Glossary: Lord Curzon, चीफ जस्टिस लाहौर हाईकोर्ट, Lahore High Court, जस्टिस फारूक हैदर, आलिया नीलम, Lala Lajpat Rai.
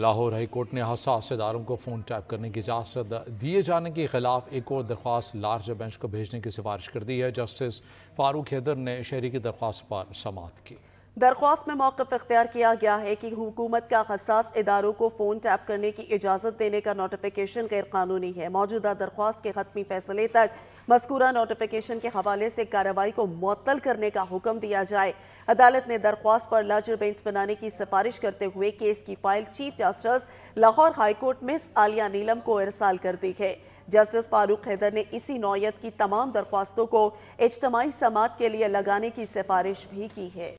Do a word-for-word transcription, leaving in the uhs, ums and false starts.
Lahore high court ने हसास इदारों को फ़ोन टैप करने की इजाज़त दिए जाने के खिलाफ एक और दरख्वास्त लार्ज बेंच को भेजने की सिफारिश कर दी है। जस्टिस फारूक हैदर ने शहरी की दरख्वास्त पर समाअत की। दरख्वास्त में मौक़िफ़ इख्तियार किया गया है कि हुकूमत का हसास इदारों को फ़ोन टैप करने की इजाज़त देने का नोटिफिकेशन गैर कानूनी है। मौजूदा दरख्वास्त के खत्मी फैसले तक मज़कूरा नोटिफिकेशन के हवाले से कार्रवाई को मुअत्तल करने का हुक्म दिया जाए। अदालत ने दरख्वास्त पर लार्जर बेंच बनाने की सिफारिश करते हुए केस की file चीफ जस्टिस लाहौर हाईकोर्ट miss आलिया नीलम को इरसाल कर दी है। जस्टिस फारूक हैदर ने इसी नौयत की तमाम दरख्वास्तों को इज्तिमाई समाअत के लिए लगाने की सिफारिश भी की है।